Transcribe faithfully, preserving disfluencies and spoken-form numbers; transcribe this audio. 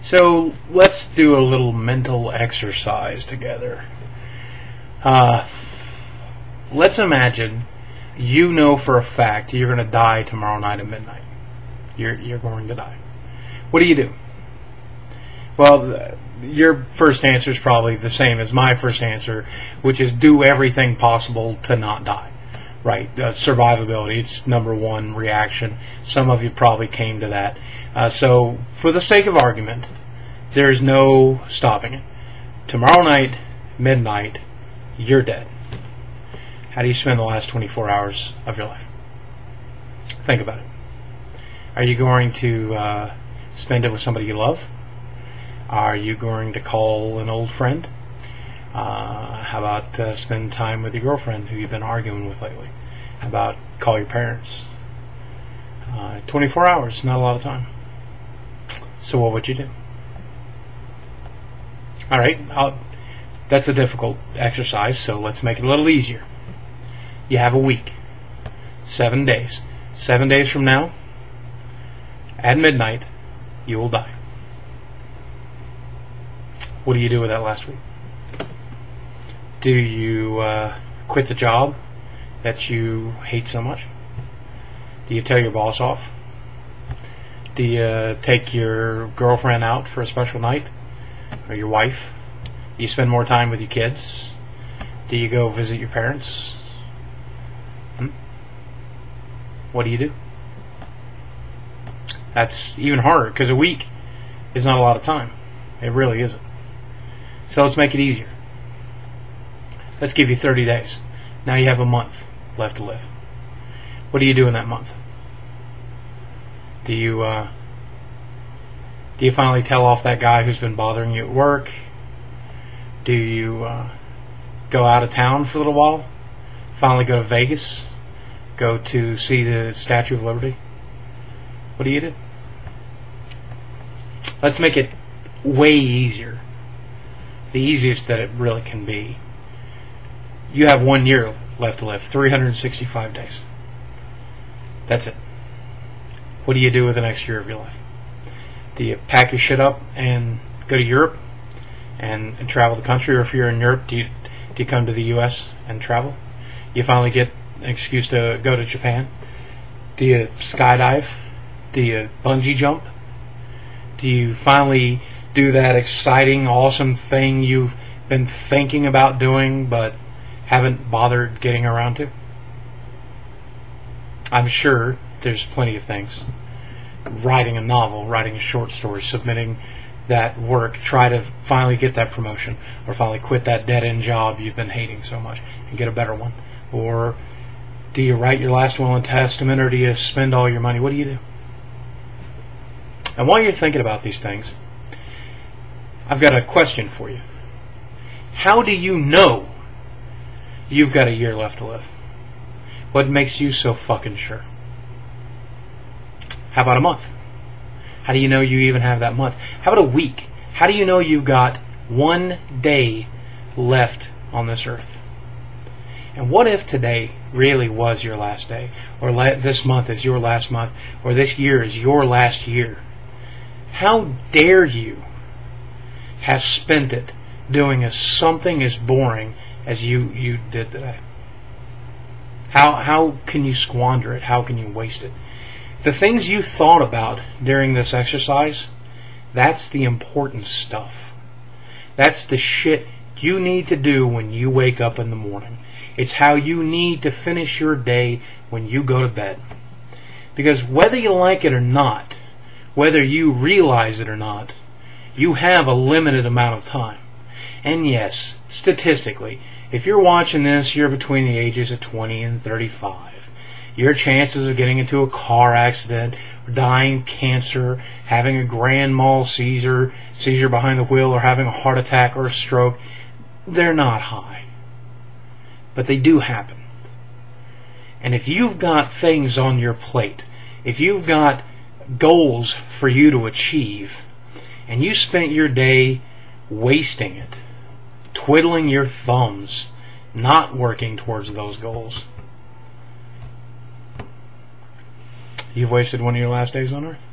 So let's do a little mental exercise together. Uh, let's imagine you know for a fact you're going to die tomorrow night at midnight. You're, you're going to die. What do you do? Well, your first answer is probably the same as my first answer, which is do everything possible to not die. Right, uh, survivability, it's number one reaction. Some of you probably came to that. Uh, so for the sake of argument, there is no stopping it. Tomorrow night, midnight, you're dead. How do you spend the last twenty-four hours of your life? Think about it. Are you going to uh, spend it with somebody you love? Are you going to call an old friend? Uh, how about uh, spend time with your girlfriend who you've been arguing with lately? How about call your parents? Uh, twenty-four hours, not a lot of time. So what would you do? All right, I'll, that's a difficult exercise, so let's make it a little easier. You have a week, seven days. Seven days from now, at midnight, you will die. What do you do with that last week? Do you uh, quit the job that you hate so much? Do you tell your boss off? Do you uh, take your girlfriend out for a special night? Or your wife? Do you spend more time with your kids? Do you go visit your parents? Hmm? What do you do? That's even harder because a week is not a lot of time. It really isn't. So let's make it easier. Let's give you thirty days. Now you have a month left to live. What do you do in that month? Do you uh, do you finally tell off that guy who's been bothering you at work? Do you uh, go out of town for a little while? Finally go to Vegas? Go to see the Statue of Liberty? What do you do? Let's make it way easier. The easiest that it really can be. You have one year left to live, three hundred sixty-five days. That's it. What do you do with the next year of your life? Do you pack your shit up and go to Europe and, and travel the country? Or if you're in Europe, do you, do you come to the U S and travel? You finally get an excuse to go to Japan? Do you skydive? Do you bungee jump? Do you finally do that exciting, awesome thing you've been thinking about doing but haven't bothered getting around to? I'm sure there's plenty of things. Writing a novel, writing a short story, submitting that work, try to finally get that promotion, or finally quit that dead-end job you've been hating so much and get a better one. Or do you write your last will and testament, or do you spend all your money? What do you do? And while you're thinking about these things, I've got a question for you. How do you know you've got a year left to live? What makes you so fucking sure? How about a month? How do you know you even have that month? How about a week? How do you know you've got one day left on this earth? And what if today really was your last day? Or this month is your last month? Or this year is your last year? How dare you have spent it doing as something as boring as you, you did today? How, how can you squander it? How can you waste it? The things you thought about during this exercise, that's the important stuff. That's the shit you need to do when you wake up in the morning. It's how you need to finish your day when you go to bed. Because whether you like it or not, whether you realize it or not, you have a limited amount of time. And yes, statistically, if you're watching this, you're between the ages of twenty and thirty-five. Your chances of getting into a car accident, dying of cancer, having a grand mal seizure, seizure behind the wheel, or having a heart attack or a stroke, they're not high. But they do happen. And if you've got things on your plate, if you've got goals for you to achieve, and you spent your day wasting it, twiddling your thumbs, not working towards those goals, you've wasted one of your last days on earth.